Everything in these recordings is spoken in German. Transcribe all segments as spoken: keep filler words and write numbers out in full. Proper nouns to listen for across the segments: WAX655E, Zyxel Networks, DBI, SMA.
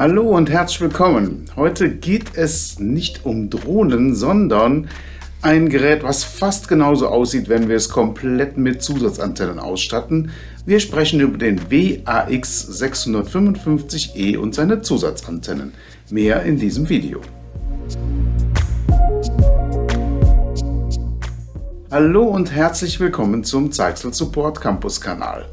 Hallo und herzlich willkommen. Heute geht es nicht um Drohnen, sondern ein Gerät, was fast genauso aussieht, wenn wir es komplett mit Zusatzantennen ausstatten. Wir sprechen über den W A X sechs fünf fünf E und seine Zusatzantennen. Mehr in diesem Video. Hallo und herzlich willkommen zum Zyxel Support Campus Kanal.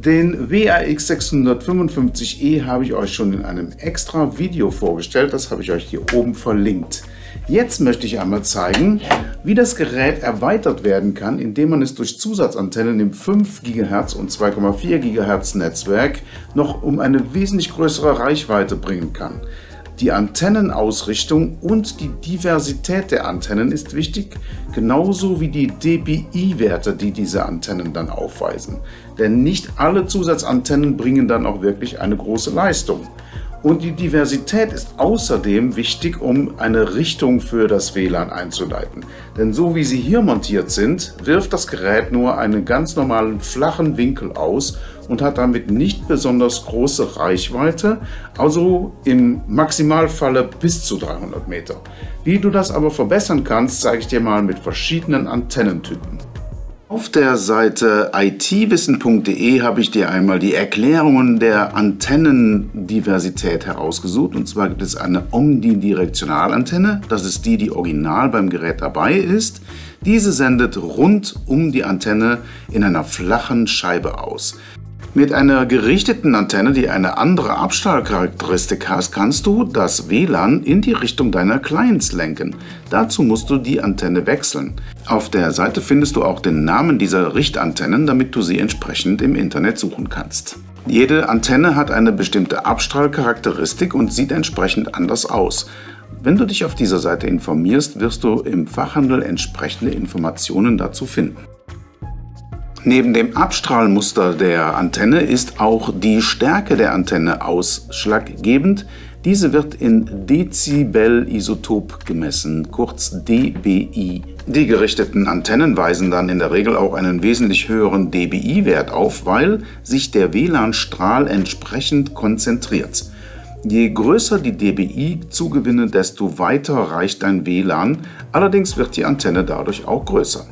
Den W A X sechs fünf fünf E habe ich euch schon in einem extra Video vorgestellt, das habe ich euch hier oben verlinkt. Jetzt möchte ich einmal zeigen, wie das Gerät erweitert werden kann, indem man es durch Zusatzantennen im fünf Gigahertz und zwei Komma vier Gigahertz Netzwerk noch um eine wesentlich größere Reichweite bringen kann. Die Antennenausrichtung und die Diversität der Antennen ist wichtig, genauso wie die D P I-Werte, die diese Antennen dann aufweisen. Denn nicht alle Zusatzantennen bringen dann auch wirklich eine große Leistung. Und die Diversität ist außerdem wichtig, um eine Richtung für das W L A N einzuleiten. Denn so wie sie hier montiert sind, wirft das Gerät nur einen ganz normalen flachen Winkel aus und hat damit nicht besonders große Reichweite, also im Maximalfalle bis zu dreihundert Meter. Wie du das aber verbessern kannst, zeige ich dir mal mit verschiedenen Antennentypen. Auf der Seite itwissen punkt de habe ich dir einmal die Erklärungen der Antennendiversität herausgesucht. Und zwar gibt es eine Omnidirektionalantenne, das ist die, die original beim Gerät dabei ist. Diese sendet rund um die Antenne in einer flachen Scheibe aus. Mit einer gerichteten Antenne, die eine andere Abstrahlcharakteristik hat, kannst du das W L A N in die Richtung deiner Clients lenken. Dazu musst du die Antenne wechseln. Auf der Seite findest du auch den Namen dieser Richtantennen, damit du sie entsprechend im Internet suchen kannst. Jede Antenne hat eine bestimmte Abstrahlcharakteristik und sieht entsprechend anders aus. Wenn du dich auf dieser Seite informierst, wirst du im Fachhandel entsprechende Informationen dazu finden. Neben dem Abstrahlmuster der Antenne ist auch die Stärke der Antenne ausschlaggebend. Diese wird in Dezibel-Isotop gemessen, kurz D B I. Die gerichteten Antennen weisen dann in der Regel auch einen wesentlich höheren D B I-Wert auf, weil sich der W L A N-Strahl entsprechend konzentriert. Je größer die D B I-Zugewinne, desto weiter reicht dein W L A N, allerdings wird die Antenne dadurch auch größer.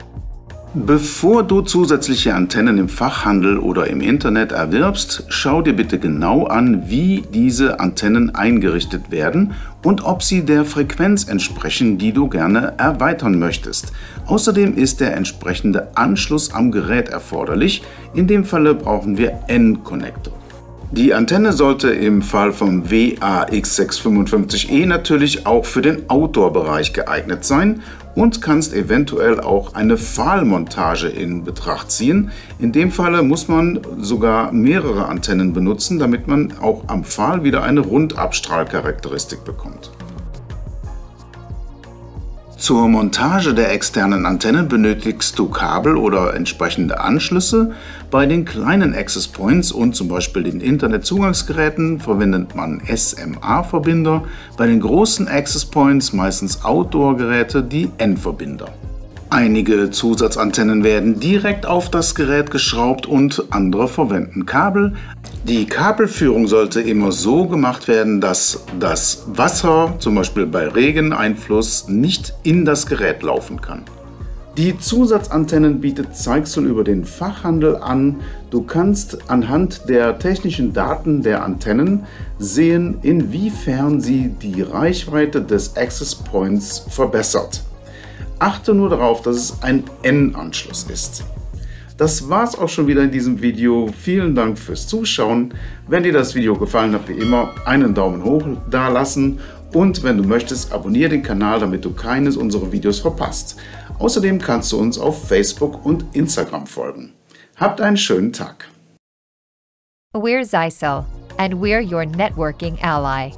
Bevor du zusätzliche Antennen im Fachhandel oder im Internet erwirbst, schau dir bitte genau an, wie diese Antennen eingerichtet werden und ob sie der Frequenz entsprechen, die du gerne erweitern möchtest. Außerdem ist der entsprechende Anschluss am Gerät erforderlich. In dem Falle brauchen wir N-Konnektor. Die Antenne sollte im Fall vom W A X sechs fünf fünf E natürlich auch für den Outdoor-Bereich geeignet sein und kannst eventuell auch eine Pfahlmontage in Betracht ziehen. In dem Falle muss man sogar mehrere Antennen benutzen, damit man auch am Pfahl wieder eine Rundabstrahlcharakteristik bekommt. Zur Montage der externen Antenne benötigst du Kabel oder entsprechende Anschlüsse. Bei den kleinen Access Points und zum Beispiel den Internetzugangsgeräten verwendet man S M A-Verbinder, bei den großen Access Points meistens Outdoor-Geräte die N-Verbinder. Einige Zusatzantennen werden direkt auf das Gerät geschraubt und andere verwenden Kabel. Die Kabelführung sollte immer so gemacht werden, dass das Wasser, zum Beispiel bei Regeneinfluss, nicht in das Gerät laufen kann. Die Zusatzantennen bietet Zyxel über den Fachhandel an. Du kannst anhand der technischen Daten der Antennen sehen, inwiefern sie die Reichweite des Access Points verbessert. Achte nur darauf, dass es ein N-Anschluss ist. Das war's auch schon wieder in diesem Video. Vielen Dank fürs Zuschauen. Wenn dir das Video gefallen hat, wie immer, einen Daumen hoch da lassen. Und wenn du möchtest, abonniere den Kanal, damit du keines unserer Videos verpasst. Außerdem kannst du uns auf Facebook und Instagram folgen. Habt einen schönen Tag. We're Zyxel and we're your networking ally.